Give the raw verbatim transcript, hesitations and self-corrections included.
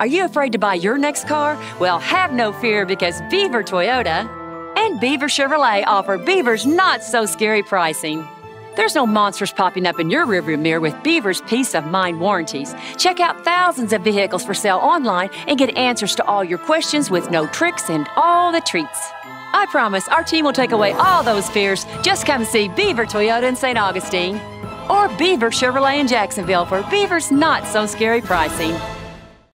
Are you afraid to buy your next car? Well, have no fear because Beaver Toyota and Beaver Chevrolet offer Beaver's not-so-scary pricing. There's no monsters popping up in your rearview mirror with Beaver's peace-of-mind warranties. Check out thousands of vehicles for sale online and get answers to all your questions with no tricks and all the treats. I promise our team will take away all those fears. Just come see Beaver Toyota in Saint Augustine or Beaver Chevrolet in Jacksonville for Beaver's not-so-scary pricing.